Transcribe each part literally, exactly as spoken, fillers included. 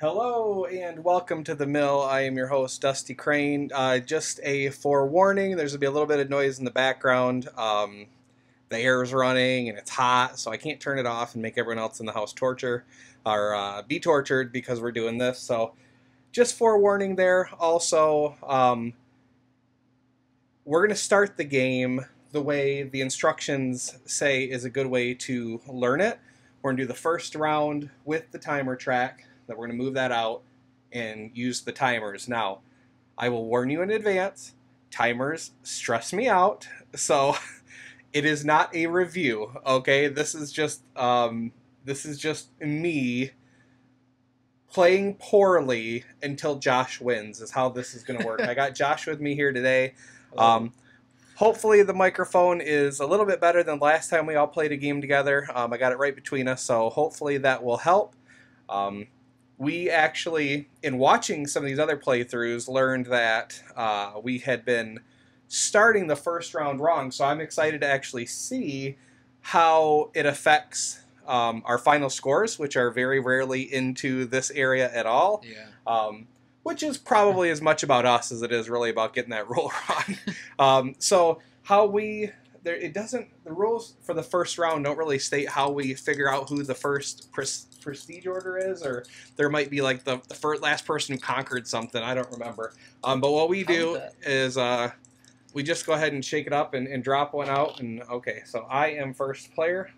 Hello and welcome to The Mill. I am your host, Dusty Crane. Uh, just a forewarning, there's going to be a little bit of noise in the background. Um, the air is running and it's hot, so I can't turn it off and make everyone else in the house torture or uh, be tortured because we're doing this. So just forewarning there. Also, um, we're going to start the game the way the instructions say is a good way to learn it. We're going to do the first round with the timer track. That we're going to move that out and use the timers. Now, I will warn you in advance, timers stress me out, so it is not a review, okay? This is just um, this is just me playing poorly until Josh wins is how this is going to work. I got Josh with me here today. Um, hopefully the microphone is a little bit better than last time we all played a game together. Um, I got it right between us, so hopefully that will help. Um, We actually, in watching some of these other playthroughs, learned that uh, we had been starting the first round wrong, so I'm excited to actually see how it affects um, our final scores, which are very rarely into this area at all, yeah. um, which is probably as much about us as it is really about getting that roll wrong. um, so how we... There, it doesn't. The rules for the first round don't really state how we figure out who the first pres, prestige order is, or there might be like the, the first last person who conquered something. I don't remember. Um, but what we do is uh, we just go ahead and shake it up and, and drop one out. And okay, so I am first player.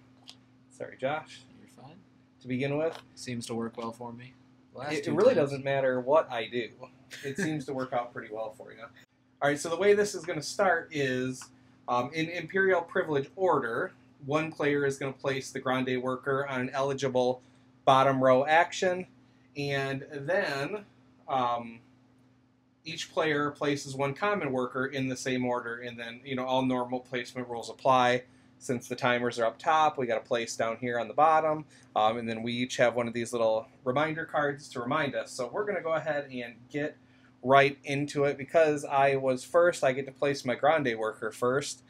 Sorry, Josh. You're fine. To begin with, seems to work well for me. Last it it really times. Doesn't matter what I do. It seems to work out pretty well for you. All right. So the way this is going to start is. Um, in Imperial Privilege order, one player is going to place the Grande worker on an eligible bottom row action, and then um, each player places one common worker in the same order, and then you know all normal placement rules apply. Since the timers are up top, we got to place down here on the bottom, um, and then we each have one of these little reminder cards to remind us. So we're going to go ahead and get right into it. Because I was first, I get to place my Grande worker first,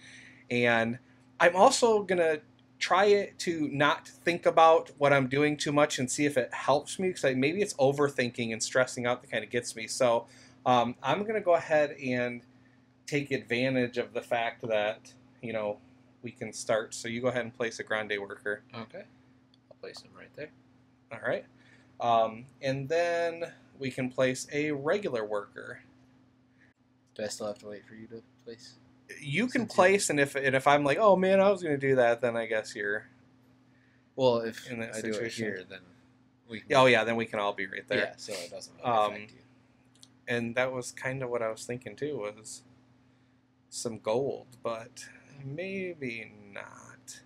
and I'm also gonna try it to not think about what I'm doing too much and see if it helps me, because maybe it's overthinking and stressing out that kind of gets me. So um, I'm gonna go ahead and take advantage of the fact that you know we can start. So you go ahead and place a Grande worker. Okay, I'll place him right there. All right, um, and then we can place a regular worker. Do I still have to wait for you to place? You can place, and if and if I'm like, oh man, I was going to do that, then I guess you're. Well, if in that I situation. do it here, then we. Can oh yeah, then we can all be right there. Yeah, so it doesn't really um, affect you. And that was kind of what I was thinking too, was some gold, but maybe not.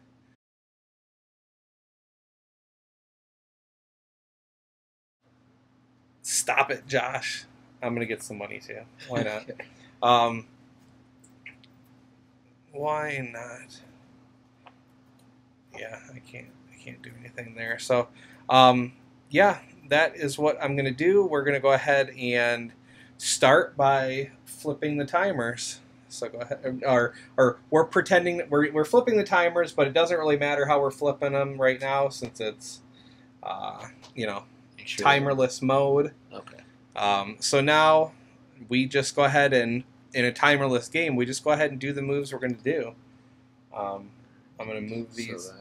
Stop it, Josh. I'm going to get some money, too. Why not? um, why not? Yeah, I can't I can't do anything there. So, um, yeah, that is what I'm going to do. We're going to go ahead and start by flipping the timers. So go ahead, or, or we're pretending that we're, we're flipping the timers, but it doesn't really matter how we're flipping them right now, since it's, uh, you know, Sure. timerless mode. Okay. Um, so now we just go ahead and, in a timerless game, we just go ahead and do the moves we're going to do. Um, I'm going to move these so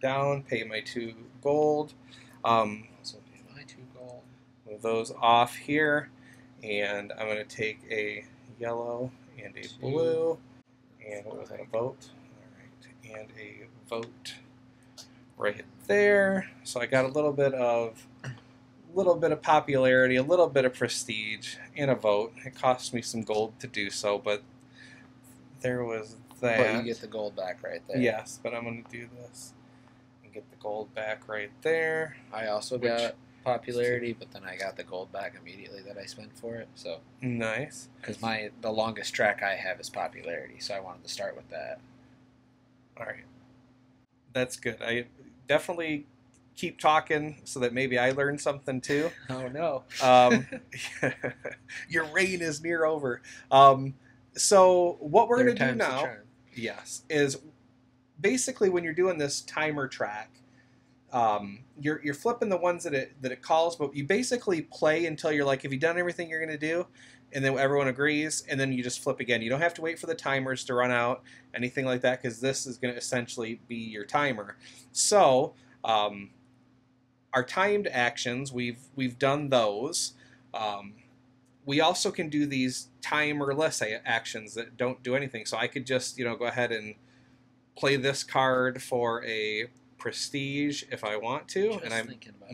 down, pay my two gold. Um, so pay my two gold. Move those off here, and I'm going to take a yellow and a two. blue, and what was that, a vote? All right, and a vote right there. So I got a little bit of little bit of popularity, a little bit of prestige, and a vote. It cost me some gold to do so, but there was that. But you get the gold back right there. Yes, but I'm going to do this and get the gold back right there. I also which, got popularity, but then I got the gold back immediately that I spent for it. So nice. Because my the longest track I have is popularity, so I wanted to start with that. All right. That's good. I definitely... keep talking so that maybe I learn something too. Oh no. Um, your reign is near over. Um, so what we're going to do now, yes, is basically when you're doing this timer track, Um, you're, you're flipping the ones that it, that it calls, but you basically play until you're like, have you done everything you're going to do? And then everyone agrees, and then you just flip again. You don't have to wait for the timers to run out, anything like that, because this is going to essentially be your timer. So um, our timed actions, we've, we've done those. Um, we also can do these timerless actions that don't do anything. So I could just, you know, go ahead and play this card for a prestige if I want to, just and I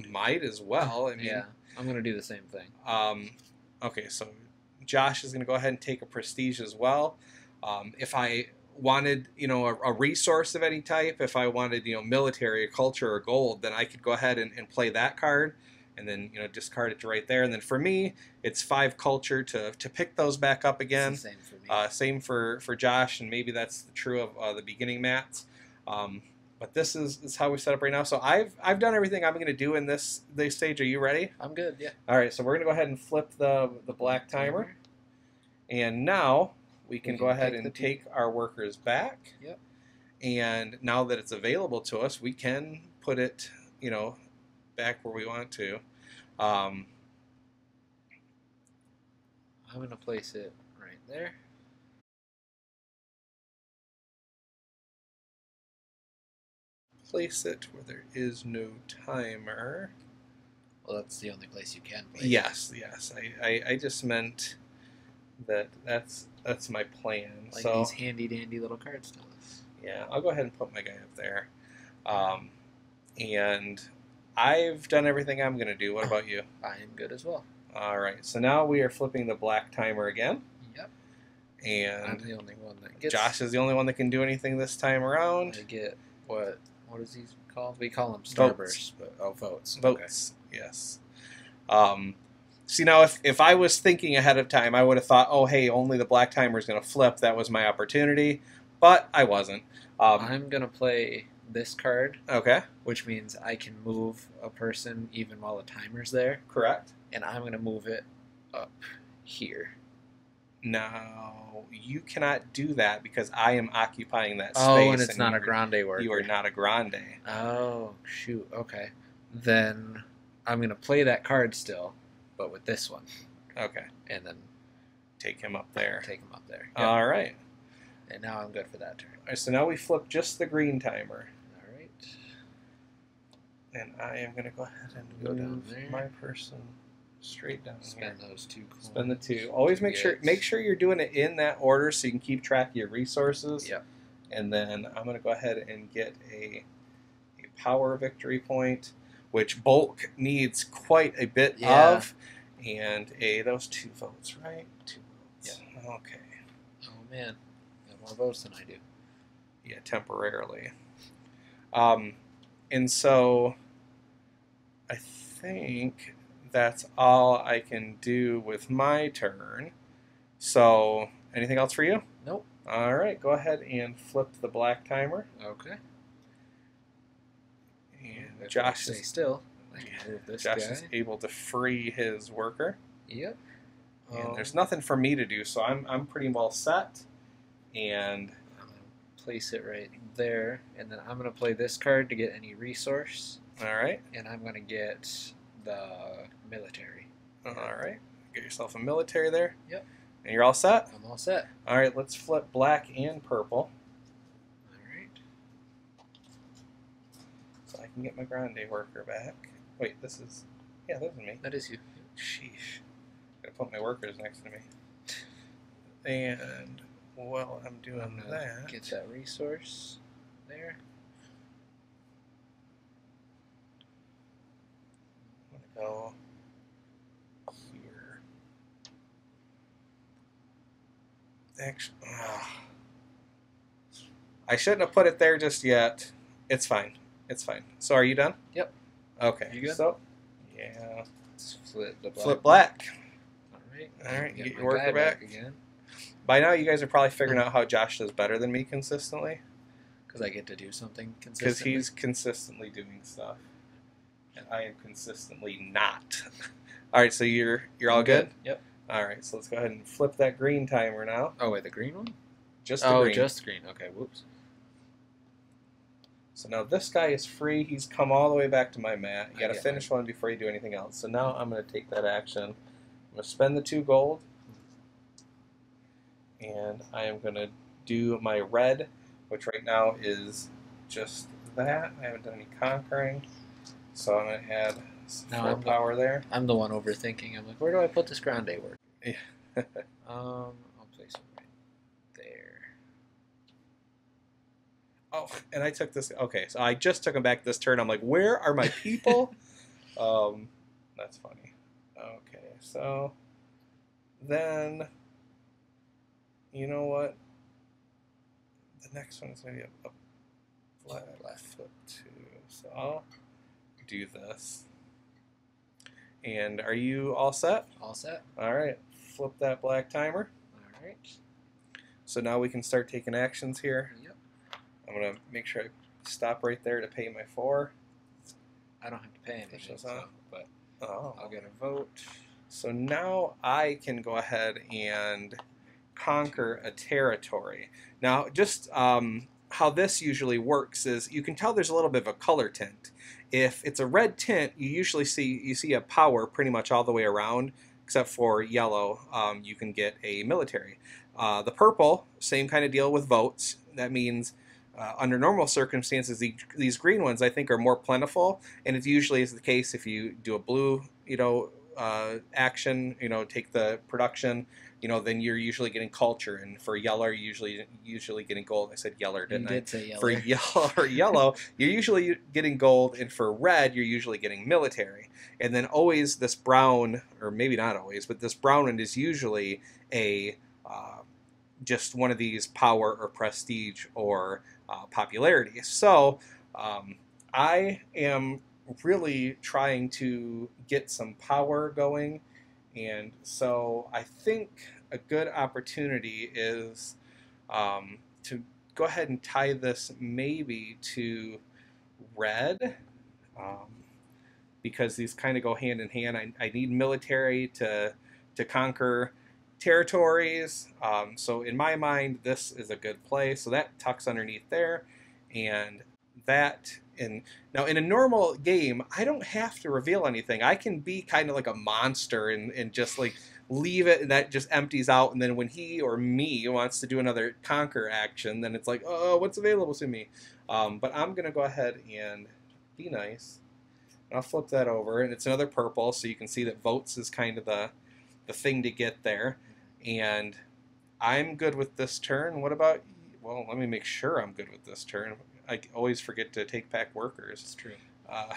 might as well. I mean, yeah, I'm going to do the same thing. Um, okay, so Josh is going to go ahead and take a prestige as well. Um, if I wanted, you know, a, a resource of any type, if I wanted, you know, military, culture, or gold, then I could go ahead and, and play that card, and then, you know, discard it right there. And then for me, it's five culture to to pick those back up again. Same for me. Uh, same for for Josh, and maybe that's true of uh, the beginning mats. Um, but this is, this is how we set up right now. So I've I've done everything I'm going to do in this this stage. Are you ready? I'm good. Yeah. All right. So we're going to go ahead and flip the the black timer. And now we can, we can go ahead and take our workers back. Yep. And now that it's available to us, we can put it, you know, back where we want to. Um, I'm going to place it right there. Place it where there is no timer. Well, that's the only place you can place it. Yes, yes. I, I, I just meant... That that's that's my plan. Like so, these handy dandy little cards to us. Yeah, I'll go ahead and put my guy up there. Um, and I've done everything I'm gonna do. What about you? I am good as well. All right. So now we are flipping the black timer again. Yep. And I'm the only one that gets. Josh is the only one that can do anything this time around. I get what? What is these called? We call them starbursts, but oh, votes. Votes. Okay. Yes. Um. See, now, if, if I was thinking ahead of time, I would have thought, oh, hey, only the black timer is going to flip. That was my opportunity. But I wasn't. Um, I'm going to play this card. Okay. Which means I can move a person even while the timer's there. Correct. And I'm going to move it up here. No, you cannot do that because I am occupying that space. Oh, and it's and not a grande worker. You are not a grande. Oh, shoot. Okay. Then I'm going to play that card still. But with this one. Okay. And then take him up there. Take him up there. Yep. All right. And now I'm good for that turn. All right, so now we flip just the green timer. All right. And I am going to go ahead and go down there. My person straight down Spend here. those two coins. Spend the two. Always two make, sure, make sure you're doing it in that order so you can keep track of your resources. Yep. And then I'm going to go ahead and get a, a power victory point, which bulk needs quite a bit yeah. of, and a those two votes, right? Two votes. Yeah. Okay. Oh man, you have more votes than I do. Yeah, temporarily. Um, and so I think that's all I can do with my turn. So anything else for you? Nope. All right, go ahead and flip the black timer. Okay. And Josh is still. I can move this Josh guy. is able to free his worker. Yep. And um, there's nothing for me to do, so I'm I'm pretty well set. And I'm gonna place it right there, and then I'm gonna play this card to get any resource. All right. And I'm gonna get the military. All right. Get yourself a military there. Yep. And you're all set? I'm all set. All right. Let's flip black and purple. I can get my grande worker back. Wait, this is... Yeah, that was me. That is you. Sheesh. Gotta put my workers next to me. And while I'm doing I'm gonna that... Get that resource there. I'm gonna go here. Actually, ugh. I shouldn't have put it there just yet. It's fine. It's fine. So are you done? Yep. Okay. You good? So, yeah. Let's flip the black. Flip black. All right. All right. You get your worker back. back again. By now, you guys are probably figuring out how Josh does better than me consistently. Because I get to do something consistently. Because he's consistently doing stuff, and I am consistently not. All right. So you're you're all good? good? Yep. All right. So let's go ahead and flip that green timer now. Oh wait, the green one? Just the oh, green. Oh, just green. Okay. Whoops. So now this guy is free. He's come all the way back to my mat. You got to finish one before you do anything else. So now I'm going to take that action. I'm going to spend the two gold. And I am going to do my red, which right now is just that. I haven't done any conquering. So I'm going to add now four I'm power the, there. I'm the one overthinking. I'm like, where do I put this Grande worker? Yeah. um, I'll place it right there. Oh, and I took this. Okay, so I just took him back this turn. I'm like, where are my people? um, that's funny. Okay, so then, you know what? The next one is going to be a, a flat, left foot too. So I'll do this. And are you all set? All set. All right. Flip that black timer. All right. So now we can start taking actions here. Yep. I'm going to make sure I stop right there to pay my four. I don't have to pay anything, so, but oh. I'll get a vote. So now I can go ahead and conquer a territory. Now, just um, how this usually works is you can tell there's a little bit of a color tint. If it's a red tint, you usually see you see a power pretty much all the way around, except for yellow. Um, you can get a military. Uh, the purple, same kind of deal with votes. That means uh, under normal circumstances, the, these green ones I think are more plentiful, and it usually is the case if you do a blue, you know, uh, action, you know, take the production, you know, then you're usually getting culture, and for yellow, you're usually usually getting gold. I said yellow, didn't I? You did say yellow. For yellow, or yellow, you're usually getting gold, and for red, you're usually getting military. And then always this brown, or maybe not always, but this brown one is usually a uh, just one of these power or prestige or uh, popularity. So um, I am really trying to get some power going. And so I think a good opportunity is um, to go ahead and tie this maybe to red, um, because these kind of go hand in hand. I, I need military to, to conquer territories. Um, so in my mind, this is a good play. So that tucks underneath there, and that. And now in a normal game, I don't have to reveal anything. I can be kind of like a monster and, and just like leave it, and that just empties out. And then when he or me wants to do another conquer action, then it's like, oh, what's available to me? Um, but I'm going to go ahead and be nice. And I'll flip that over. And it's another purple, so you can see that votes is kind of the, the thing to get there. And I'm good with this turn. What about you? Well, let me make sure I'm good with this turn. I always forget to take back workers. It's true. Uh,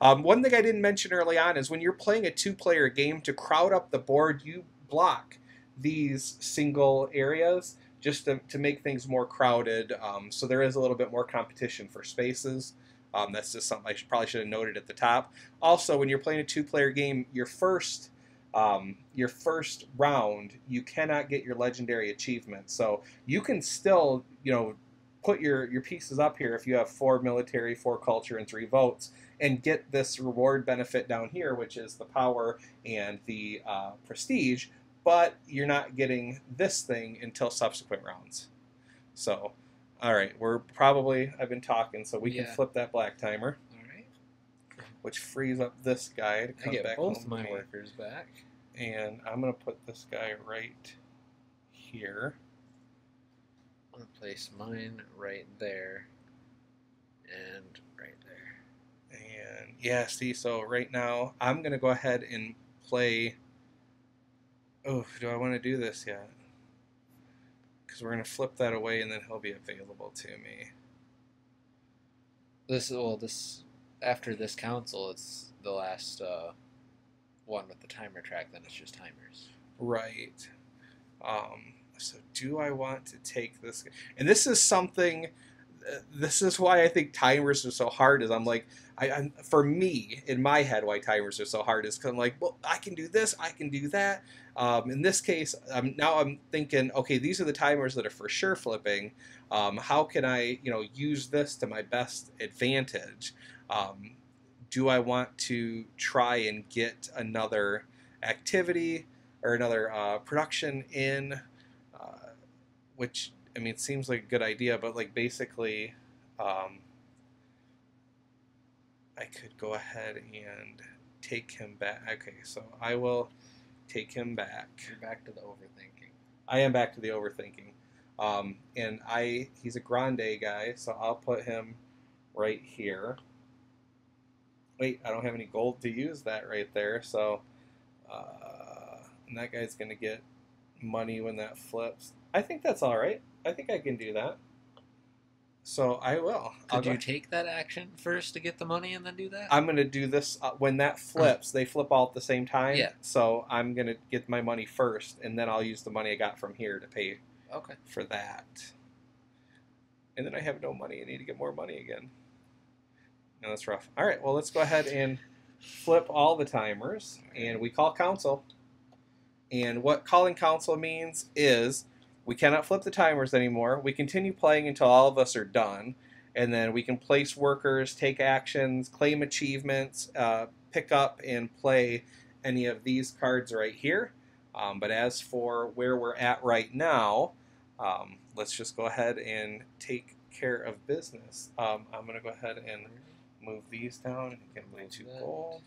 um, one thing I didn't mention early on is when you're playing a two-player game, to crowd up the board, you block these single areas just to, to make things more crowded. Um, so there is a little bit more competition for spaces. Um, that's just something I should, probably should have noted at the top. Also, when you're playing a two-player game, your first Um, your first round, you cannot get your legendary achievement. So you can still, you know, put your, your pieces up here if you have four military, four culture, and three votes, and get this reward benefit down here, which is the power and the uh, prestige, but you're not getting this thing until subsequent rounds. So, all right, we're probably, I've been talking, so we yeah. can flip that black timer, which frees up this guy to come back. I get both my workers back. And I'm going to put this guy right here. I'm going to place mine right there and right there. And yeah, see, so right now I'm going to go ahead and play. Oh, do I want to do this yet? Because we're going to flip that away, and then he'll be available to me. This is all this. After this council, it's the last uh, one with the timer track, then it's just timers. Right. Um, so do I want to take this? And this is something, this is why I think timers are so hard, is I'm like, I, I'm, for me, in my head, why timers are so hard is because I'm like, well, I can do this, I can do that. Um, in this case, I'm, now I'm thinking, okay, these are the timers that are for sure flipping. Um, how can I, you know, use this to my best advantage? Um, do I want to try and get another activity or another uh, production in? Uh, which, I mean, it seems like a good idea, but like basically Um, I could go ahead and take him back. Okay, so I will take him back. You're back to the overthinking. I am back to the overthinking. Um, and I he's a Grande guy, so I'll put him right here. Wait, I don't have any gold to use that right there, so uh, and that guy's going to get money when that flips. I think that's all right. I think I can do that. So I will. Could you take that action first to get the money and then do that? I'm going to do this. Uh, when that flips, they flip all at the same time. Yeah. So I'm going to get my money first, and then I'll use the money I got from here to pay okay. for that. And then I have no money. I need to get more money again. No, that's rough. All right. Well, let's go ahead and flip all the timers, and we call council. And what calling council means is... we cannot flip the timers anymore. We continue playing until all of us are done. And then we can place workers, take actions, claim achievements, uh, pick up and play any of these cards right here. Um, but as for where we're at right now, um, let's just go ahead and take care of business. Um, I'm going to go ahead and move these down. Give me two gold.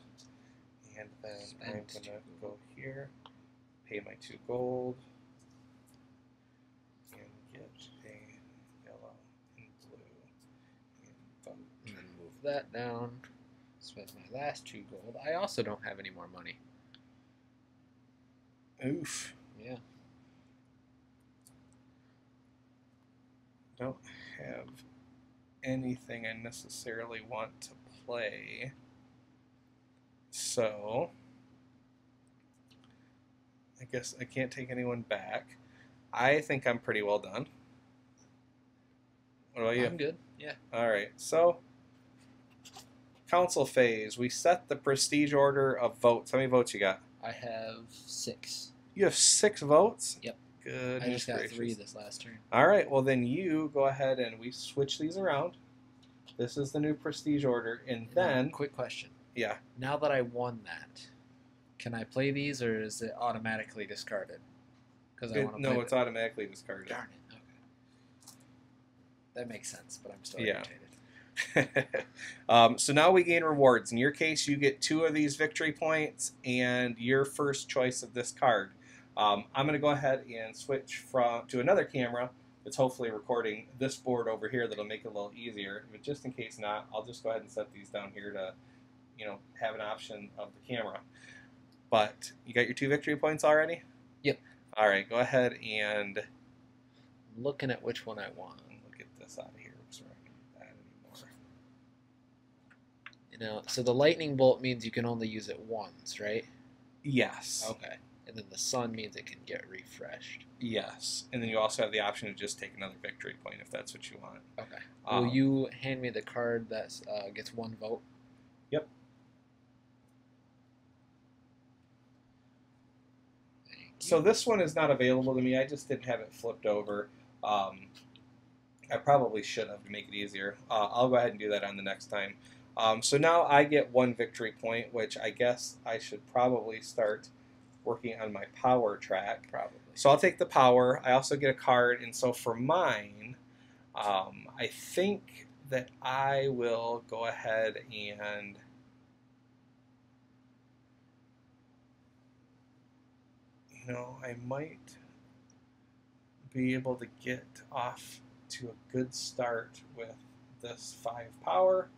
And then I'm going to go here, pay my two gold. That down, spend my last two gold. I also don't have any more money. Oof. Yeah. Don't have anything I necessarily want to play. So, I guess I can't take anyone back. I think I'm pretty well done. What about you? I'm good, yeah. Alright, so... council phase. We set the prestige order of votes. How many votes you got? I have six. You have six votes? Yep. Good. I just got three this last turn. All right. Well, then you go ahead and we switch these around. This is the new prestige order. And then... quick question. Yeah. Now that I won that, can I play these or is it automatically discarded? Because I want to play. No, it's automatically discarded. Darn it. Okay. That makes sense, but I'm still irritated. um, so now we gain rewards. In your case, you get two of these victory points and your first choice of this card. Um, I'm going to go ahead and switch from to another camera that's hopefully recording this board over here. That'll make it a little easier. But just in case not, I'll just go ahead and set these down here to, you know, have an option of the camera. But you got your two victory points already? Yep. All right, go ahead and... I'm looking at which one I want. We'll get this out of here. Now, so the lightning bolt means you can only use it once, right? Yes. Okay. And then the sun means it can get refreshed. Yes. And then you also have the option to just take another victory point if that's what you want. Okay. Um, will you hand me the card that uh, gets one vote? Yep. So this one is not available to me. I just didn't have it flipped over. Um, I probably should have to make it easier. Uh, I'll go ahead and do that on the next time. Um, so now I get one victory point, which I guess I should probably start working on my power track. Probably. So I'll take the power. I also get a card. And so for mine, um, I think that I will go ahead and... you know, I might be able to get off to a good start with this five power.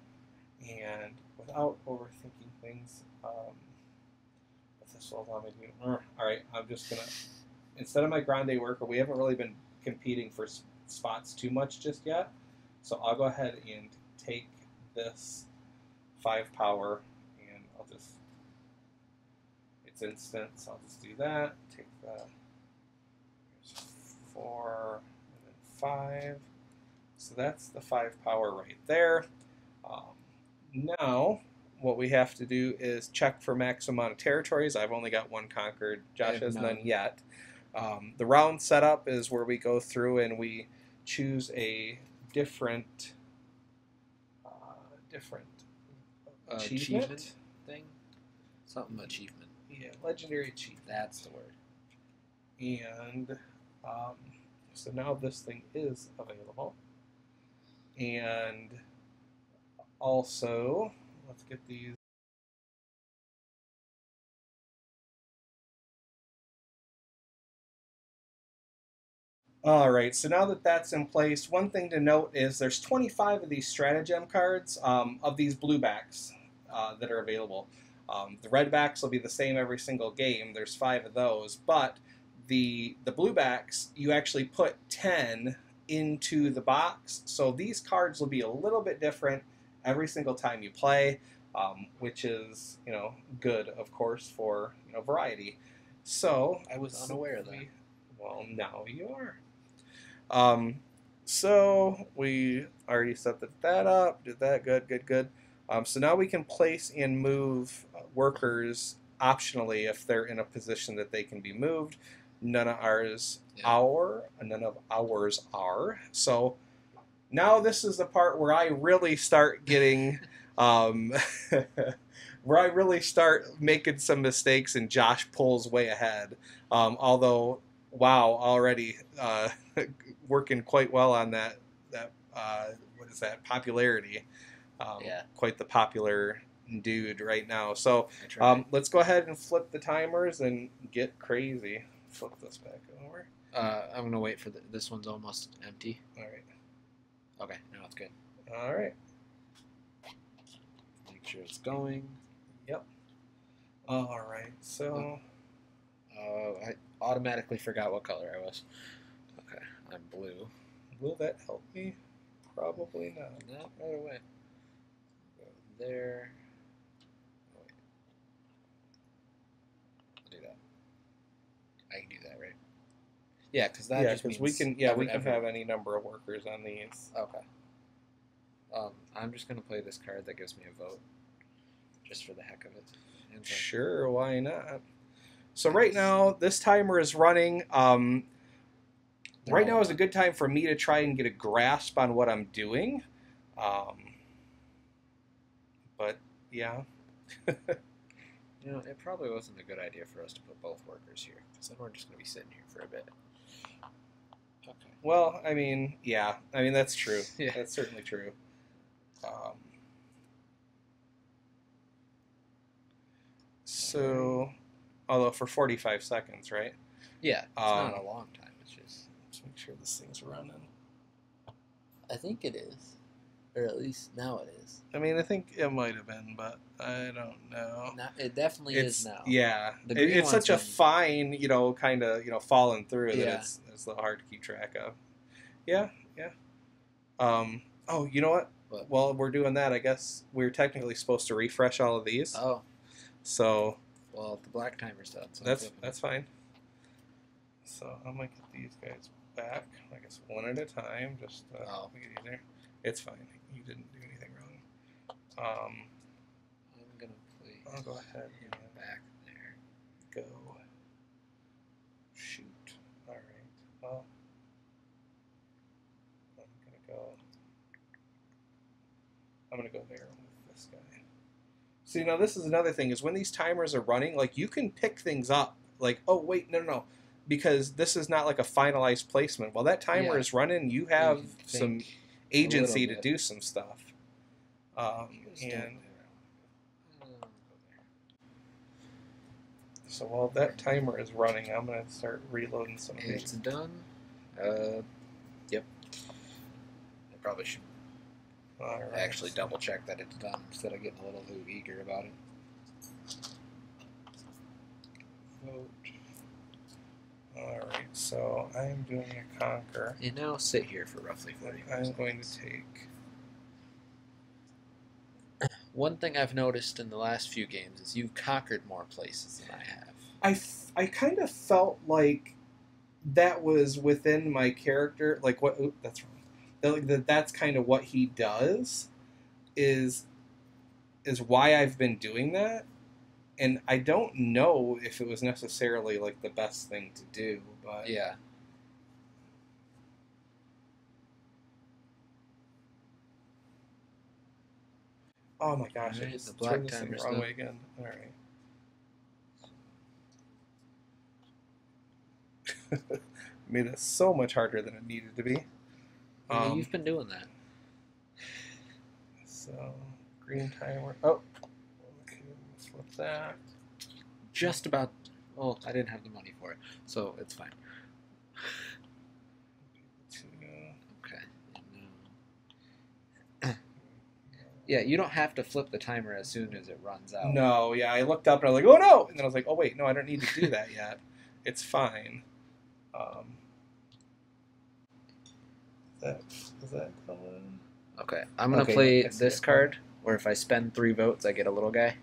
And without overthinking things, um, if this will allow me to do. All right, I'm just gonna, instead of my Grande worker, we haven't really been competing for spots too much just yet. So I'll go ahead and take this five power, and I'll just, it's instant, so I'll just do that. Take the here's four and then five. So that's the five power right there. Um, Now, what we have to do is check for max amount of territories. I've only got one conquered. Josh has none yet. Um, the round setup is where we go through and we choose a different, uh, different uh, achievement? achievement thing. Something achievement. Yeah, legendary achievement. That's the word. And um, so now this thing is available. And also, let's get these. All right, so now that that's in place, one thing to note is there's twenty-five of these stratagem cards, um, of these bluebacks uh, that are available. Um, the redbacks will be the same every single game. There's five of those, but the the bluebacks, you actually put ten into the box. So these cards will be a little bit different every single time you play, um, which is, you know, good, of course, for, you know, variety. So I was unaware of that. Well, now you are. Um, so we already set that, that up, did that, good, good, good. Um, so now we can place and move workers optionally if they're in a position that they can be moved. None of ours yeah. are, none of ours are. So now this is the part where I really start getting, um, where I really start making some mistakes and Josh pulls way ahead. Um, although, wow, already uh, working quite well on that, that uh, what is that, popularity. Um, yeah. Quite the popular dude right now. So um, let's go ahead and flip the timers and get crazy. Flip this back over. Uh, I'm going to wait for the, this one's almost empty. All right. Okay, now it's good. All right. Make sure it's going. Yep. All right, so. Oh, I automatically forgot what color I was. Okay, I'm blue. Will that help me? Probably not. No, right away. Go there. Wait. I'll do that. I can do that, right? Yeah, because that yeah, just means we can. Yeah, we can ever. have any number of workers on these. Okay. Um, I'm just gonna play this card that gives me a vote, just for the heck of it. And sure, like, why not? So right now, this timer is running. Um, right now is a good time for me to try and get a grasp on what I'm doing. Um, but, yeah. You know, it probably wasn't a good idea for us to put both workers here, because then we're just going to be sitting here for a bit. Okay. Well, I mean, yeah. I mean, that's true. Yeah. That's certainly true. Um, so... Although for forty-five seconds, right? Yeah, it's um, not a long time. It's just let's make sure this thing's running. I think it is, or at least now it is. I mean, I think it might have been, but I don't know. Not, it definitely it's, is now. Yeah, it, it's such a been, fine, you know, kind of you know, falling through yeah. that it's it's a little hard to keep track of. Yeah, yeah. Um. Oh, you know what? What? While we're doing that, I guess we're technically supposed to refresh all of these. Oh. So. Well, the black timer's done. So that's that's fine. So I'm gonna get these guys back. I guess one at a time, just uh, oh. make it easier. It's fine. You didn't do anything wrong. Um, I'm gonna play. I'll go ahead and get back there. Go. Shoot. All right. Well, I'm gonna go. I'm gonna go there with this guy. See, now this is another thing, is when these timers are running, like, you can pick things up. Like, oh, wait, no, no, no, because this is not, like, a finalized placement. While that timer yeah. is running, you have some agency to do some stuff. Um, and so while that timer is running, I'm going to start reloading some of these. It's done. Uh, yep. I probably should. All right. I actually double check that it's done instead of getting a little too eager about it. Vote. Alright, so I'm doing a conquer. And now sit here for roughly forty minutes. I'm going to take. One thing I've noticed in the last few games is you've conquered more places than I have. I, f I kind of felt like that was within my character. Like, what? Oops, that's wrong. That that's kind of what he does, is is why I've been doing that, and I don't know if it was necessarily like the best thing to do, but yeah. Oh my gosh! Right, I just the black turned this thing the wrong way again. All right. Made it so much harder than it needed to be. Um, You've been doing that. So green tiny worker. Oh, okay, flip that. Just about. Oh, I didn't have the money for it, so it's fine. Okay. Yeah, you don't have to flip the timer as soon as it runs out. No, yeah, I looked up and I was like, oh no! And then I was like, oh wait, no, I don't need to do that yet. It's fine. Um, is that, is that color? Okay, I'm going to okay, play this card, where if I spend three votes, I get a little guy.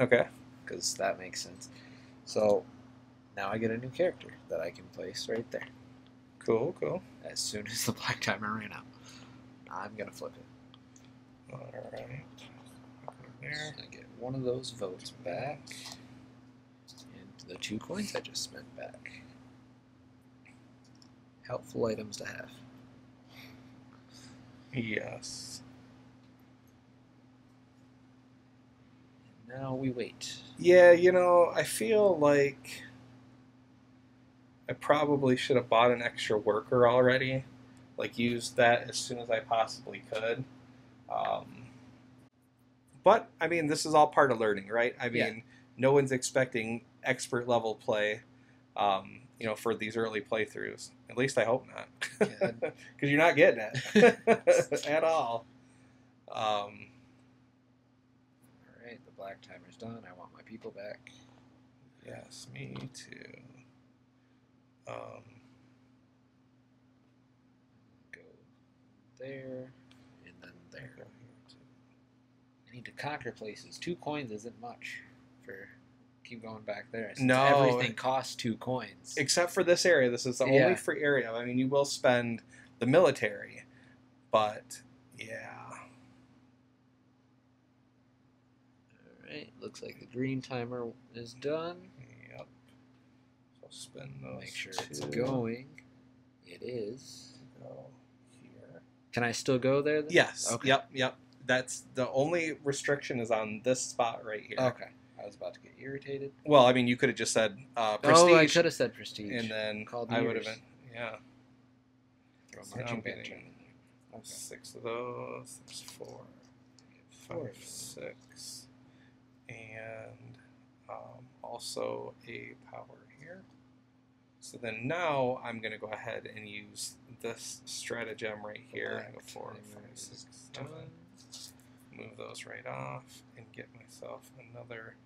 Okay. Because that makes sense. So now I get a new character that I can place right there. Cool, cool. As soon as the black timer ran out, I'm going to flip it. All right. There. So I get one of those votes back. And the two coins I just spent back. Helpful items to have. Yes. Now we wait. Yeah, you know, I feel like I probably should have bought an extra worker already. Like, used that as soon as I possibly could. Um, but, I mean, this is all part of learning, right? I mean, yeah. No one's expecting expert level play, um, you know, for these early playthroughs. At least I hope not. Because you're not getting it at all. Um... Black timer's done. I want my people back. Yes, me too. Um, go there and then there. Go here too. I need to conquer places. Two coins isn't much for keep going back there. Since no, everything costs two coins except for this area. This is the yeah. only free area. I mean, you will spend the military, but yeah. Right, looks like the green timer is done. Yep. So spin those. Make sure two. It's going. It is. Go here. Can I still go there? Then? Yes. Okay. Yep. Yep. That's the only restriction is on this spot right here. Okay. I was about to get irritated. Well, I mean, you could have just said uh, prestige. Oh, I could have said prestige. And then called I would have been. Yeah. Go marching band. Okay. Six of those. There's four. Four. Five, six. And um, also a power here. So then now I'm going to go ahead and use this stratagem right here. I go four, five, six, seven. Move those right off and get myself another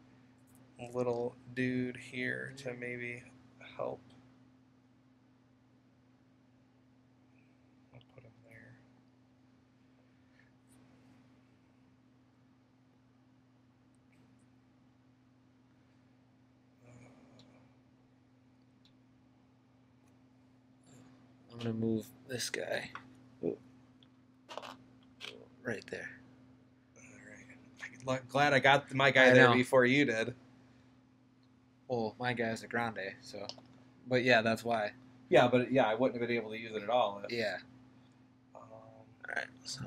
little dude here to maybe help. I'm gonna move this guy right there. All right. Glad I got my guy I there know. before you did. Well, my guy's a Grande, so. But yeah, that's why. Yeah, but yeah, I wouldn't have been able to use it at all. If, yeah. Um, all right. So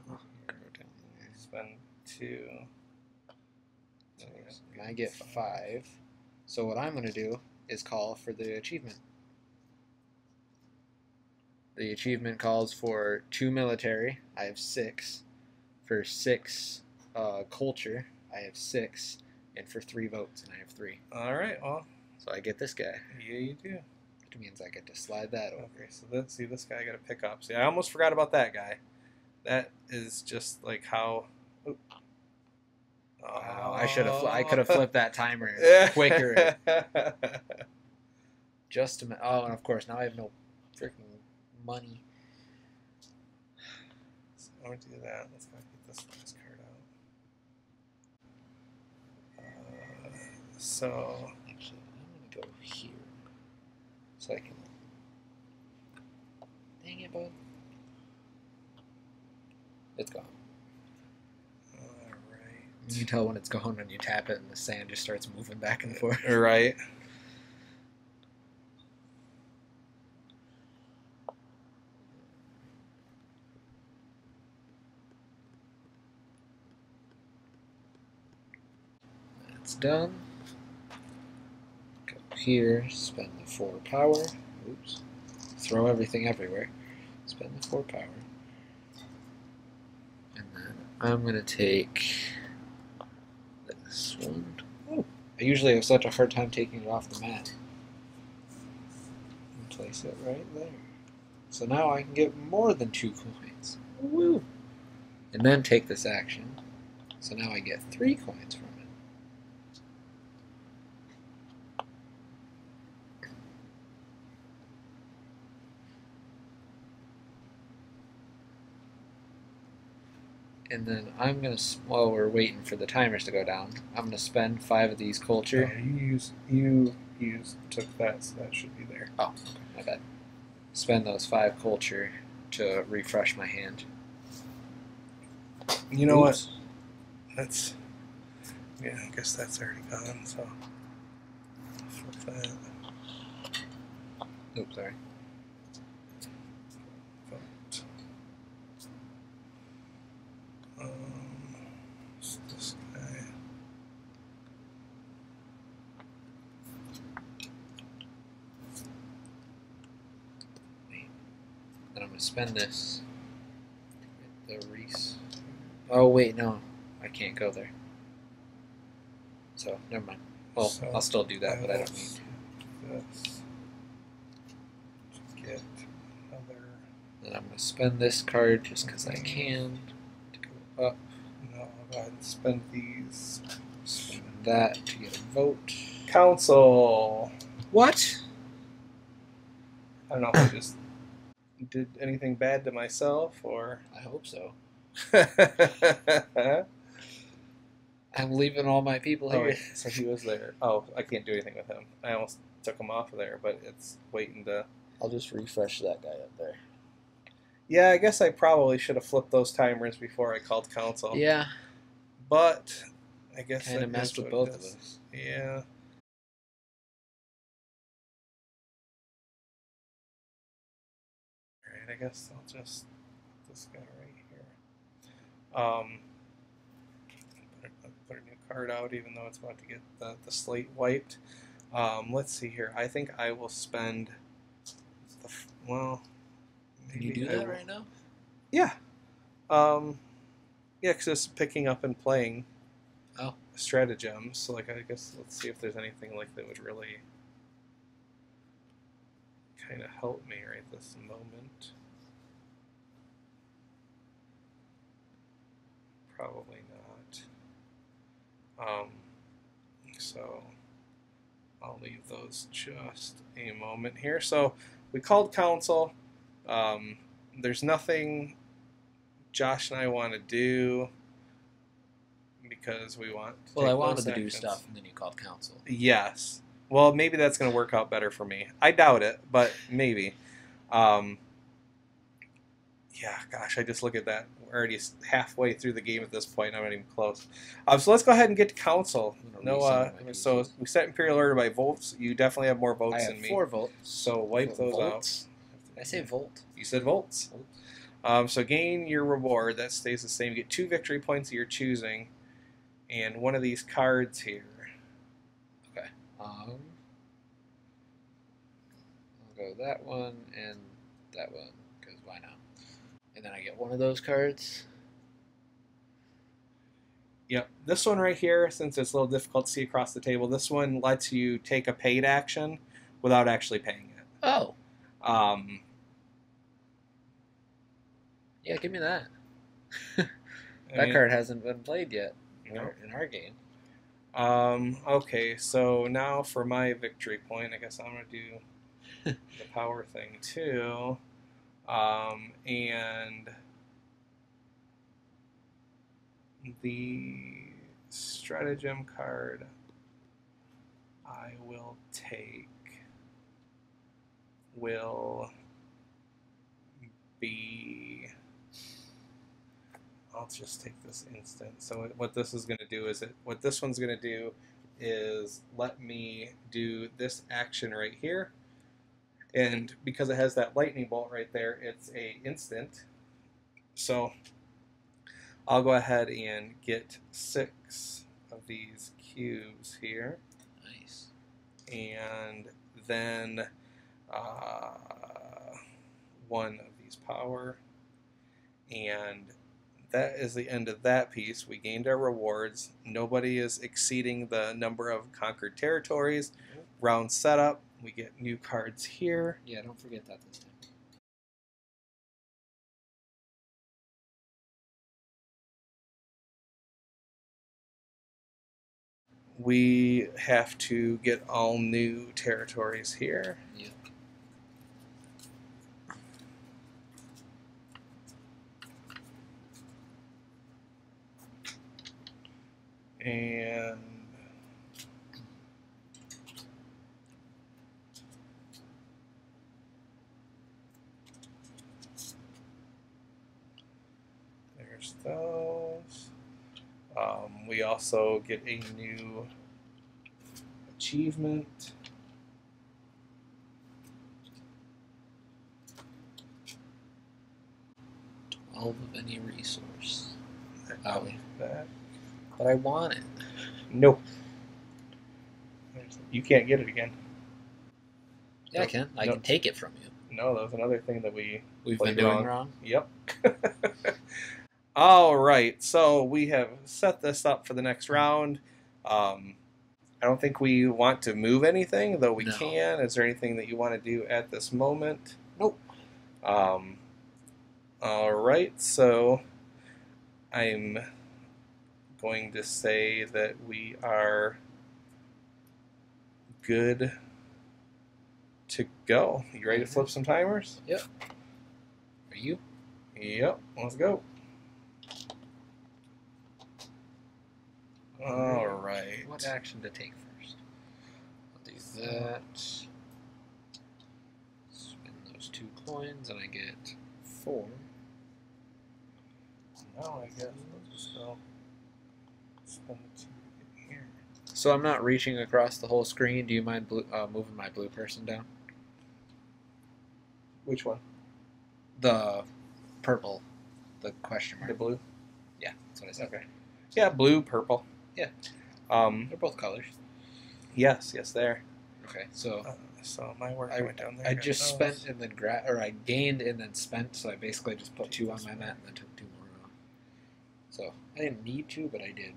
spend two. So I get five. five. So what I'm gonna do is call for the achievement. The achievement calls for two military. I have six. For six uh, culture, I have six. And for three votes, and I have three. All right, well. So I get this guy. Yeah, you do. Which means I get to slide that over. Okay, so let's see. This guy I got to pick up. See, I almost forgot about that guy. That is just like how... Oh. Wow, I should have. I could have flipped that timer quicker. Just a minute. Oh, and of course, now I have no freaking... money. So I'm going to do that. Let's not get this last card out. Uh, so... Actually, I'm going to go here. So I can... Dang it, bud. It's gone. Alright. You can tell when it's gone when you tap it and the sand just starts moving back and forth. Right. Done. Go here, spend the four power. Oops. Throw everything everywhere. Spend the four power. And then I'm going to take this one. Oh, I usually have such a hard time taking it off the mat. And place it right there. So now I can get more than two coins. Woo! And then take this action. So now I get three coins from it. And then I'm going to, while we're waiting for the timers to go down, I'm going to spend five of these culture. Yeah, you use, you use, took that, so that should be there. Oh, my bad. Spend those five culture to refresh my hand. You know Oops. what? That's, yeah, I guess that's already gone, so flip that. Oops, sorry. But, um, it's this guy. Wait. Then I'm going to spend this to get the Reese. Oh, wait, no. I can't go there. So, never mind. Well, so I'll still do that, but I don't need to. This to get another. And I'm going to spend this card just because I can to go up. No, I'll go and spend these. Spend that to get a vote. Council! What? I don't know if I just did anything bad to myself, or. I hope so. I'm leaving all my people here. Oh, so he was there. Oh, I can't do anything with him. I almost took him off of there, but it's waiting to... I'll just refresh that guy up there. Yeah, I guess I probably should have flipped those timers before I called council. Yeah. But I guess... Kind of messed with both of us. Yeah. Alright, I guess I'll just... This guy right here. Um... Put a new card out, even though it's about to get the, the slate wiped. Um, let's see here. I think I will spend. The, well, maybe can you do I that will. right now? Yeah. Um, yeah, because it's picking up and playing. Oh. Stratagems. So, like, I guess let's see if there's anything like that would really kind of help me right this moment. Probably not. Um, so I'll leave those just a moment here. So we called council. Um, there's nothing Josh and I want to do because we want to Well, I wanted to do stuff and then you called council. Yes. Well, maybe that's going to work out better for me. I doubt it, but maybe. Um, Yeah, gosh, I just look at that. We're already halfway through the game at this point. I'm not even close. Um, so let's go ahead and get to council. No, uh, so we set Imperial Order by votes. You definitely have more votes I have than me. Four votes. So wipe those volts. out. I say volt. You said volts. Volt. Um, so gain your reward. That stays the same. You get two victory points of your choosing, and one of these cards here. Okay. Um, I'll go that one and that one because why not? And then I get one of those cards. Yep. This one right here, since it's a little difficult to see across the table, this one lets you take a paid action without actually paying it. Oh. Um, yeah, give me that. that I mean, card hasn't been played yet in, no. our, in our game. Um, okay, so now for my victory point, I guess I'm going to do the power thing too. Um, and the stratagem card I will take will be, I'll just take this instant. So what this is going to do is, it, what this one's going to do is let me do this action right here. And because it has that lightning bolt right there, it's a instant. So I'll go ahead and get six of these cubes here. Nice. And then uh, one of these power. And that is the end of that piece. We gained our rewards. Nobody is exceeding the number of conquered territories. Yep. Round setup. We get new cards here. Yeah, don't forget that this time. We have to get all new territories here. Yep. And there's those. Um, we also get a new achievement. twelve of any resource. That um, that. But I want it. Nope. You can't get it again. Yeah, nope. I can. I nope. can take it from you. No, that was another thing that we we've been doing wrong. wrong. Yep. All right. So we have set this up for the next round. Um, I don't think we want to move anything, though we no. can. Is there anything that you want to do at this moment? Nope. Um. All right. So I'm going to say that we are good to go. You ready to flip some timers? Yep. Are you? Yep. Let's go. All right. What action to take first? I'll do that. Spin those two coins, and I get four. Now I guess I'll just go. So I'm not reaching across the whole screen. Do you mind blue, uh, moving my blue person down? Which one? The purple. The question mark. The blue? Yeah, that's what I said. Okay. Yeah, blue, purple. Yeah. Um, They're both colors. Yes, yes, they are. Okay, so... Uh, so my work I went down there. I just those. spent and then... Gra or I gained and then spent, so I basically just put two on my mat and then took two more off. So I didn't need to, but I did.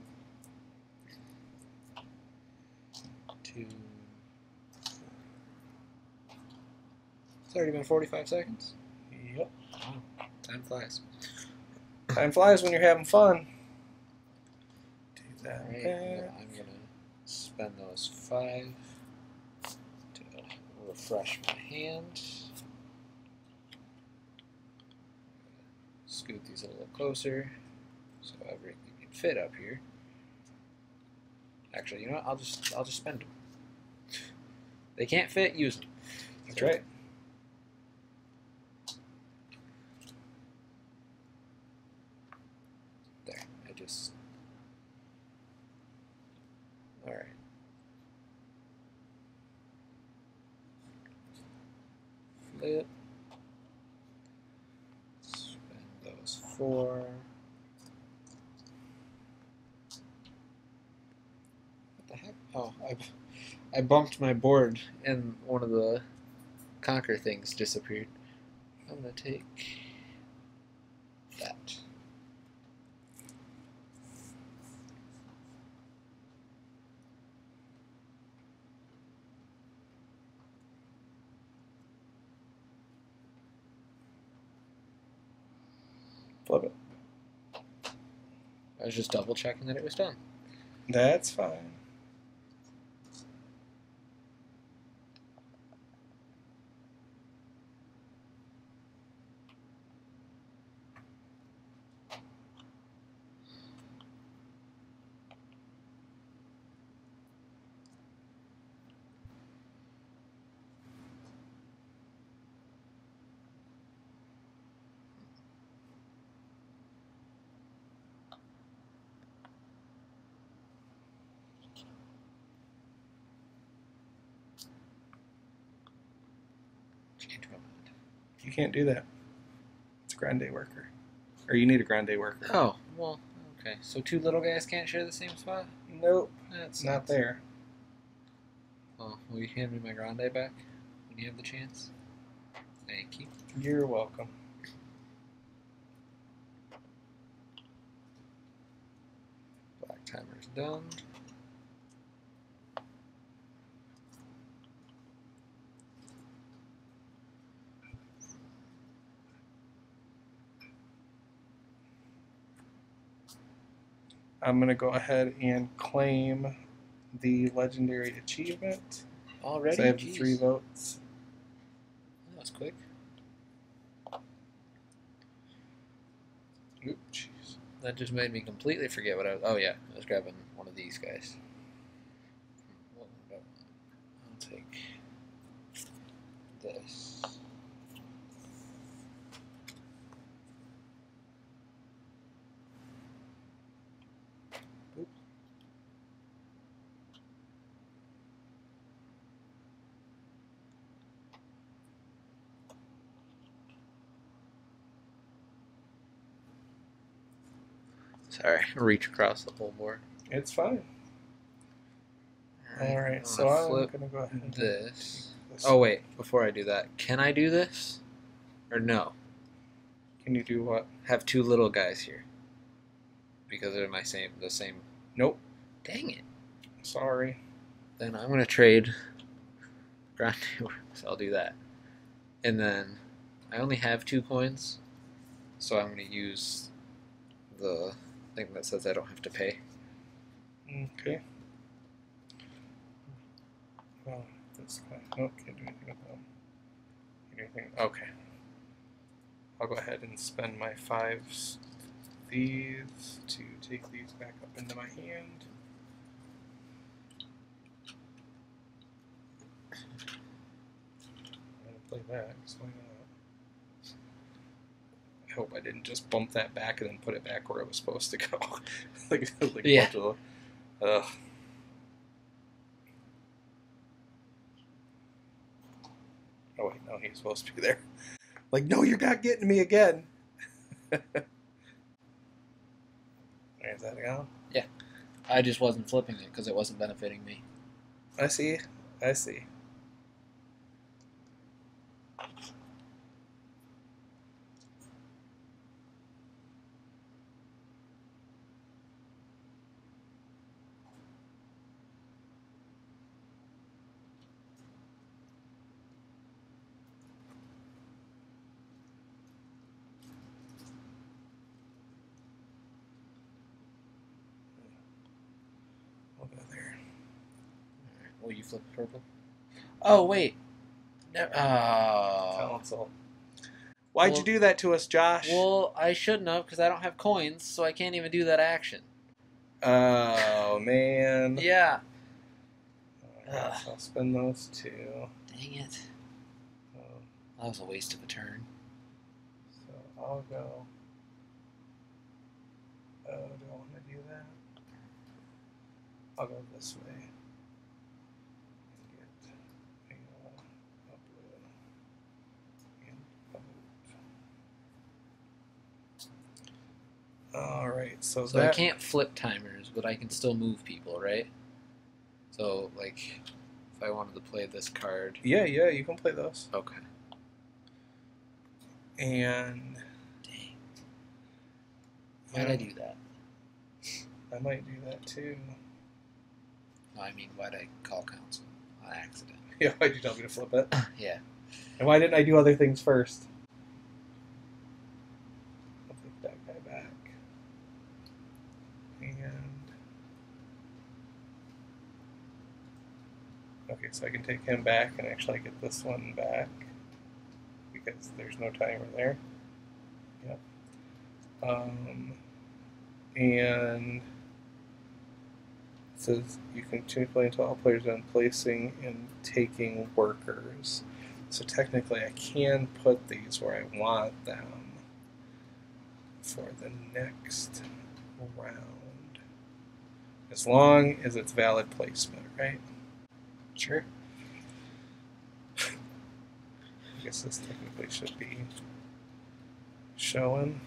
It's already been forty-five seconds. Yep. Wow. Time flies. Time flies when you're having fun. Do that. Right. There. I'm gonna spend those five to refresh my hand. Scoot these a little closer so everything can fit up here. Actually, you know what? I'll just I'll just spend them. They can't fit, use them. That's right. There, I just... All right. Flip. Spend those four. What the heck? Oh, I... I bumped my board, and one of the conquer things disappeared. I'm going to take that. Flip it. I was just double-checking that it was done. That's fine. You can't do that. It's a Grande worker. Or you need a Grande worker. Oh, well, okay. So two little guys can't share the same spot? Nope. That's not there. Well, will you hand me my Grande back when you have the chance? Thank you. You're welcome. done. I'm going to go ahead and claim the legendary achievement. Already? So I have Jeez. three votes. That was quick. Oop, jeez. That just made me completely forget what I was... Oh, yeah. I was grabbing one of these guys. I'll take this. Sorry, reach across the whole board. It's fine. Alright, All right, so I'm going to go ahead and this. this. Oh, wait, before I do that, can I do this? Or no? Can you do what? Have two little guys here. Because they're my same, the same... Nope. Dang it. Sorry. Then I'm going to trade Grande worker, so I'll do that. And then I only have two coins, so I'm going to use the... thing that says I don't have to pay. Okay. Well, this guy. Nope, can't do anything with them. Can't do anything. Okay. I'll go ahead and spend my fives, these, to take these back up into my hand. I'm gonna play that. So I'm gonna I hope I didn't just bump that back and then put it back where it was supposed to go. like, like yeah. Ugh. Uh. Oh wait, no, he's supposed to be there. Like, no, you're not getting me again. Is that gone? Yeah. I just wasn't flipping it because it wasn't benefiting me. I see. I see. Will you flip purple? Oh, wait. No. Oh. Council. Why'd well, you do that to us, Josh? Well, I shouldn't have because I don't have coins, so I can't even do that action. Oh, man. Yeah. All right, so I'll spend those two. Dang it. So, that was a waste of a turn. So I'll go. Oh, do I want to do that? I'll go this way. All right, so, so that... I can't flip timers, but I can still move people, right? So, like, if I wanted to play this card... Yeah, yeah, you can play those. Okay. And... Dang. Why'd um, I do that? I might do that, too. No, I mean, why'd I call council on accident? Yeah, why'd you tell me to flip it? Yeah. And why didn't I do other things first? Okay, so I can take him back and actually get this one back because there's no timer there. Yep. Um, and it says you can continue playing until all players are done placing and taking workers. So technically I can put these where I want them for the next round. As long as it's valid placement, right? Sure. I guess this technically should be showing.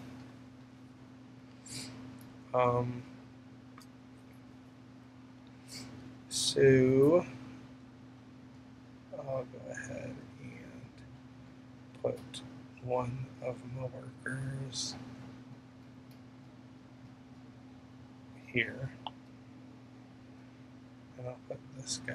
Um, so I'll go ahead and put one of my workers here. I'll put this guy.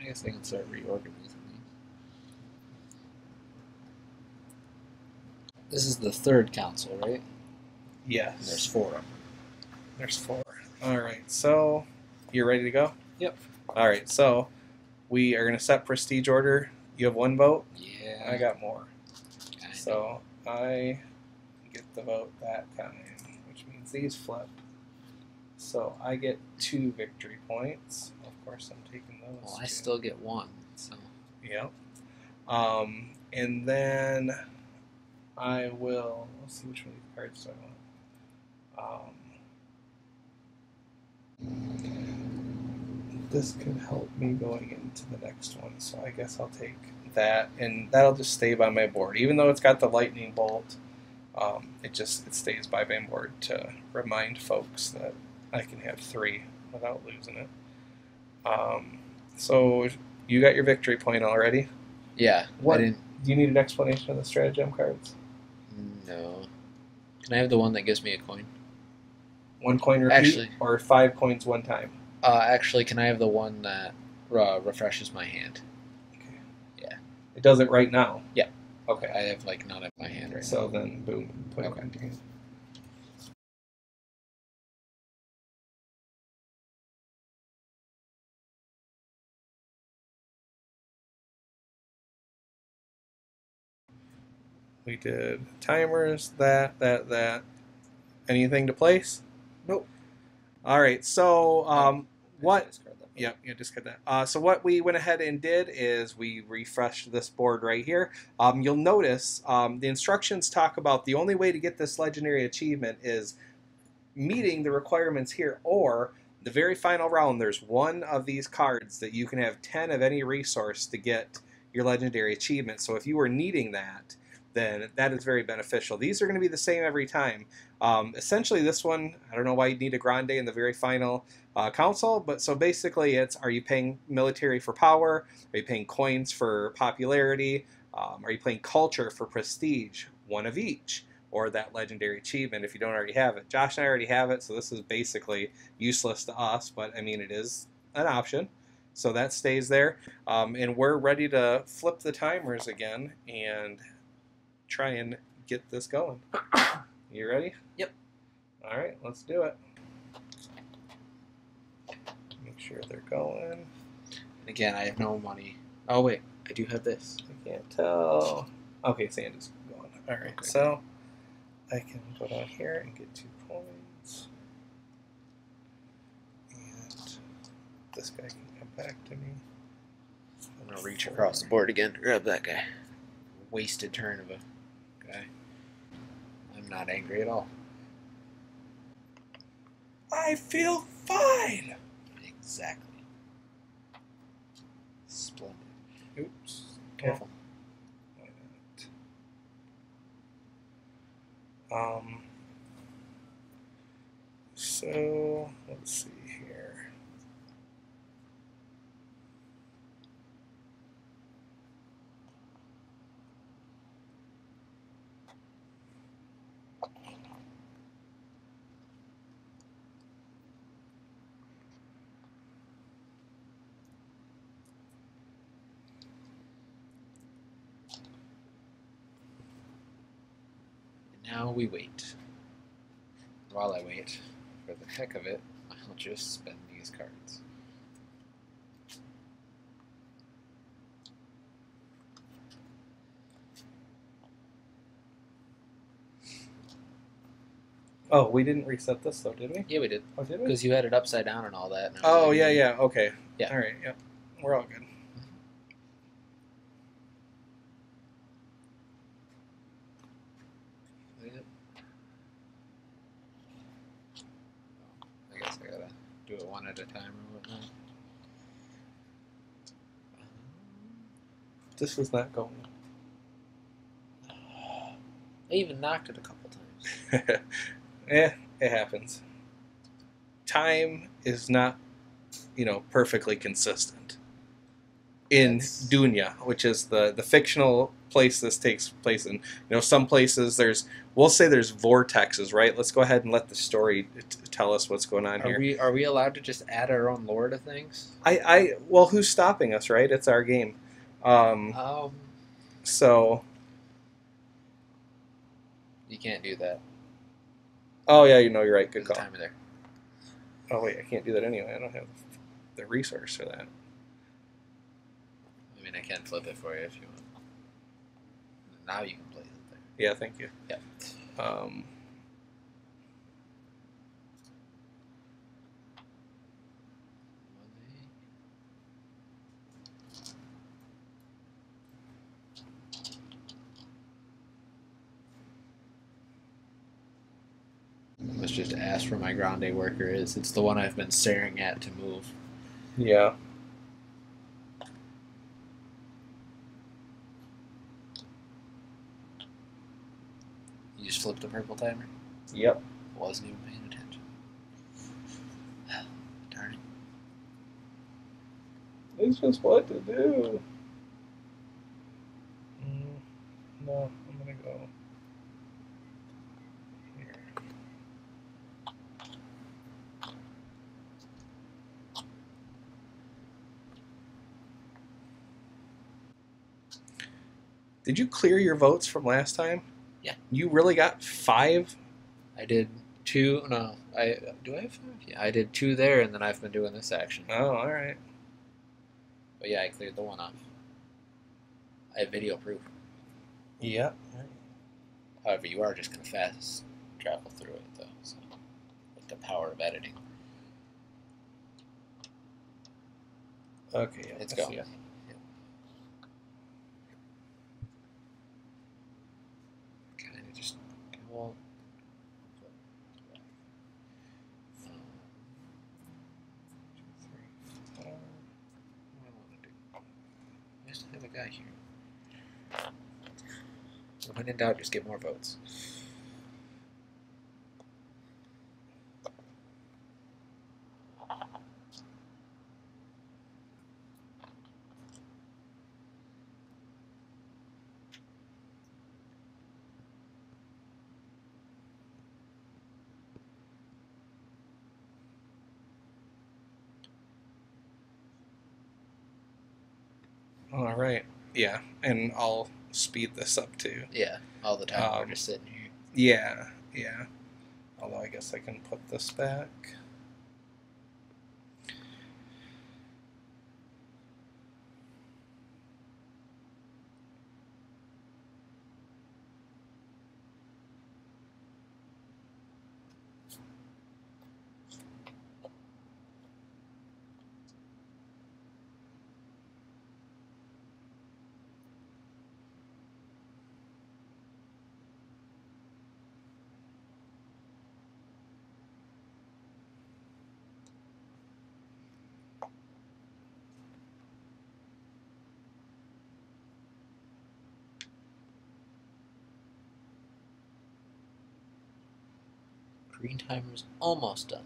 I guess they can start reorganizing these. This is the third council, right? Yes. And there's four of them. There's four. All right, so you're ready to go? Yep. All right, so we are going to set prestige order. You have one vote? Yeah. I got more. I so know. I get the vote that time, which means these flip. So I get two victory points. Of course, I'm taking those. Well, two. I still get one. So. Yep. Um, and then I will, let's see which one of these cards do I want. Um, This could help me going into the next one, so I guess I'll take that, and that'll just stay by my board. Even though it's got the lightning bolt, um, it just it stays by my board to remind folks that I can have three without losing it. Um, so you got your victory point already? Yeah. What? I didn't... Do you need an explanation of the stratagem cards? No. Can I have the one that gives me a coin? One coin repeat, actually, or five coins one time? Uh, actually, can I have the one that uh, refreshes my hand? Okay. Yeah. It does it right now? Yeah. Okay. I have, like, not in my hand right so now. So then, boom. Put okay. It in. We did timers, that, that, that. Anything to place? Nope. All right, so um, what? Yeah, yeah, discard that. Uh, so what we went ahead and did is we refreshed this board right here. Um, you'll notice um, the instructions talk about the only way to get this legendary achievement is meeting the requirements here, or the very final round. There's one of these cards that you can have ten of any resource to get your legendary achievement. So if you were needing that, then that is very beneficial. These are going to be the same every time. Um, essentially, this one, I don't know why you'd need a grande in the very final uh, council, but so basically it's, are you paying military for power? Are you paying coins for popularity? Um, are you paying culture for prestige? One of each, or that legendary achievement if you don't already have it. Josh and I already have it, so this is basically useless to us, but I mean, it is an option. So that stays there. Um, and we're ready to flip the timers again and try and get this going. You ready? Yep. All right, let's do it. Make sure they're going. And again, I have no money. Oh wait, I do have this. I can't tell. Okay, sand is going. All right, okay. So I can go down here and get two points. And this guy can come back to me. I'm gonna reach across the board again to grab that guy. Wasted turn of a guy. I'm not angry at all. I feel fine! Exactly. Splendid. Oops. Careful. Why not? Um, so, let's see here. Now we wait. While I wait, for the heck of it, I'll just spend these cards. Oh, we didn't reset this though, did we? Yeah, we did. Oh, did we? Because you had it upside down and all that. And oh, yeah, yeah, it. Okay. Yeah. All right, yep. Yeah. We're all good. Do it one at a time or whatnot. This was not going. I even knocked it a couple times. Yeah, it happens. Time is not, you know, perfectly consistent. in yes. Dunya, which is the, the fictional place this takes place in. You know, some places there's, we'll say there's vortexes, right? Let's go ahead and let the story t tell us what's going on are here. We, are we allowed to just add our own lore to things? I, I well, who's stopping us, right? It's our game. Um, um, so. You can't do that. Oh, yeah, you know, you're right. Good call. There's a timer there. Oh, wait, I can't do that anyway. I don't have the resource for that. I mean, I can flip it for you if you want. Now you can play it there. Yeah, thank you. Yeah. Um, Let's just ask where my Grande worker is. It's the one I've been staring at to move. Yeah. You just flipped the purple timer? Yep. Wasn't even paying attention. Darn it. It's just what to do. Mm, no, I'm gonna go. Did you clear your votes from last time? Yeah. You really got five? I did two. No, I do I have five? Yeah, I did two there, and then I've been doing this action. Oh, all right. But yeah, I cleared the one off. I have video proof. Yeah. However, you are just going to fast travel through it, though, so with the power of editing. Okay, yeah, let's go. Yeah. Well, I just have a guy here. When in doubt, just get more votes. All right. Yeah, and I'll speed this up too. Yeah, all the time um, we're just sitting here. Yeah, yeah. Although I guess I can put this back. Green timer's almost done.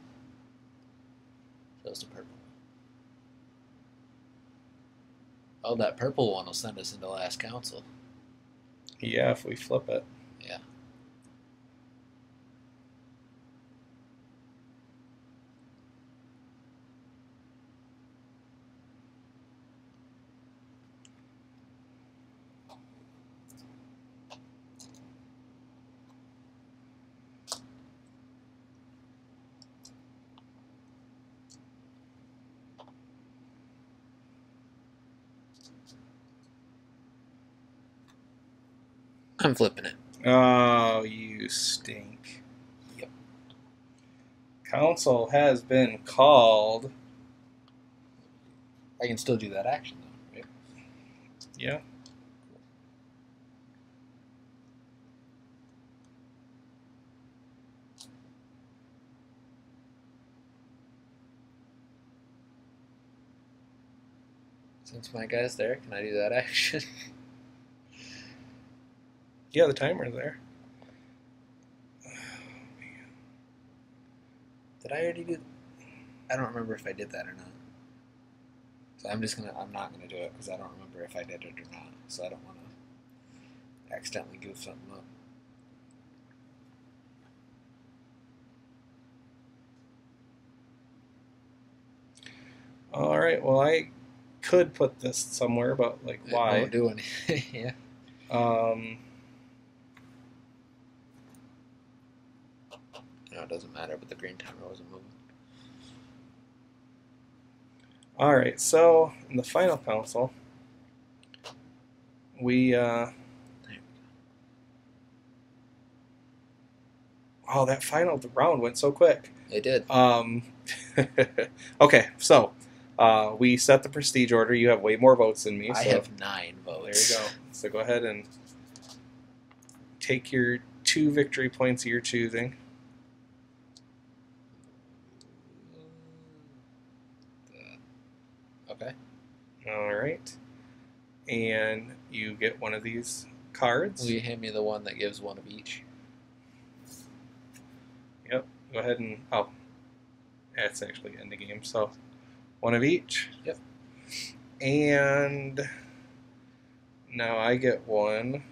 Goes to purple. Oh, that purple one will send us into last council. Yeah, if we flip it. Yeah. I'm flipping it. Oh, you stink. Yep. Council has been called. I can still do that action, though, right? Yeah. Since my guy's there, can I do that action? Yeah, the timer's there. Oh, man. Did I already do... I don't remember if I did that or not. So I'm just gonna, I'm not gonna do it because I don't remember if I did it or not. So I don't want to accidentally goof something up. All right. Well, I could put this somewhere, but like, it why? Won't do anything. Yeah. Um. No, it doesn't matter. But the green timer wasn't moving. All right, so in the final council, we, uh, oh, that final round went so quick. It did. Um, okay, so uh, we set the prestige order. You have way more votes than me. I so have nine votes. There you go. So go ahead and take your two victory points of your choosing. All right, and you get one of these cards. Will you hand me the one that gives one of each? Yep. Go ahead and oh, that's actually in the game. So one of each. Yep. And now I get one,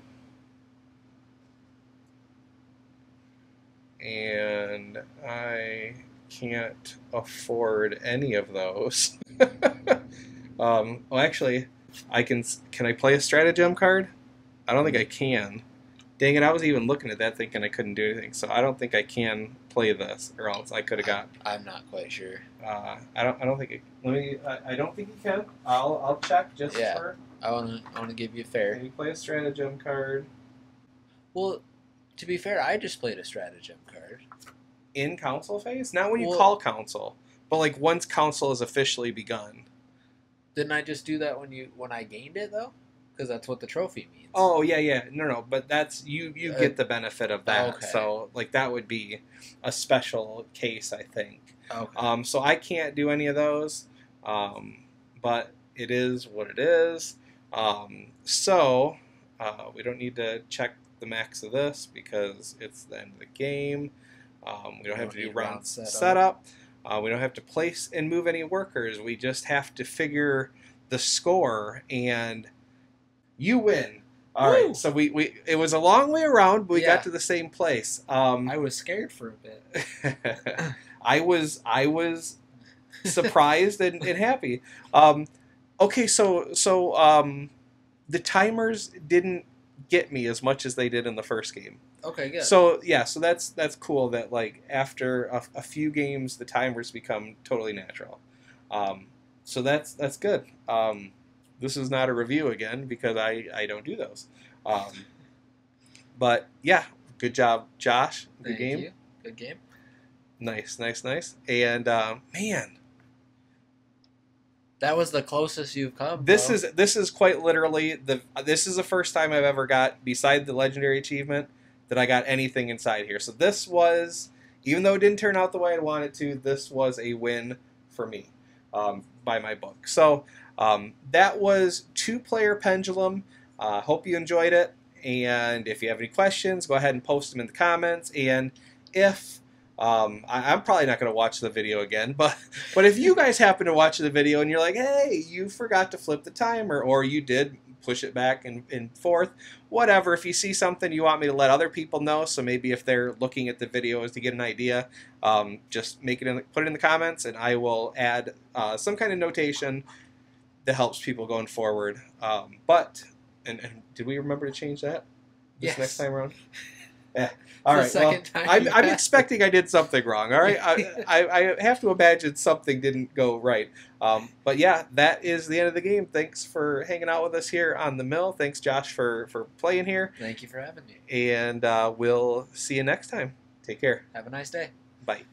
and I can't afford any of those. Um, well, actually, I can. Can I play a stratagem card? I don't think I can. Dang it! I was even looking at that, thinking I couldn't do anything. So I don't think I can play this, or else I could have got. I'm not quite sure. Uh, I don't. I don't think. It, let me. I, I don't think you can. I'll. I'll check just yeah, for. I want to. I want to give you fair. Can you play a stratagem card? Well, to be fair, I just played a stratagem card. In council phase, not when you well, call council, but like once council has officially begun. Didn't I just do that when you when I gained it though? Because that's what the trophy means. Oh yeah, yeah, no, no, but that's you you uh, get the benefit of that. Okay. So like that would be a special case, I think. Okay. Um, so I can't do any of those, um, but it is what it is. Um, so uh, we don't need to check the max of this because it's the end of the game. Um, we don't, don't have to do round setup. setup. Uh, we don't have to place and move any workers. We just have to figure the score, and you win. All Woo. right. So we, we it was a long way around, but we yeah. got to the same place. Um, I was scared for a bit. I was I was surprised and, and happy. Um, okay, so so um, the timers didn't get me as much as they did in the first game. Okay, good. So yeah, so that's that's cool that like after a, a few games the timers become totally natural. Um, so that's that's good. Um, this is not a review again because I, I don't do those. Um, but yeah, good job, Josh. Good Thank game. You. Good game. Nice, nice, nice. And um, man, that was the closest you've come. This bro. is this is quite literally the this is the first time I've ever got beside the legendary achievement. That I got anything inside here. So this was, even though it didn't turn out the way I wanted to, this was a win for me um, by my book. So um, that was two-player Pendulum. Uh, hope you enjoyed it. And if you have any questions, go ahead and post them in the comments. And if, um, I, I'm probably not going to watch the video again, but, but if you guys happen to watch the video and you're like, hey, you forgot to flip the timer, or you did push it back and, and forth, whatever. If you see something you want me to let other people know, so maybe if they're looking at the videos to get an idea, um, just make it in, put it in the comments, and I will add uh, some kind of notation that helps people going forward. Um, but, and, and did we remember to change that this yes. next time around? Yeah. All right. Well, I'm, I'm expecting I did something wrong. All right. I, I, I have to imagine something didn't go right. Um, but yeah, that is the end of the game. Thanks for hanging out with us here on The Mill. Thanks, Josh, for, for playing here. Thank you for having me. And uh, we'll see you next time. Take care. Have a nice day. Bye.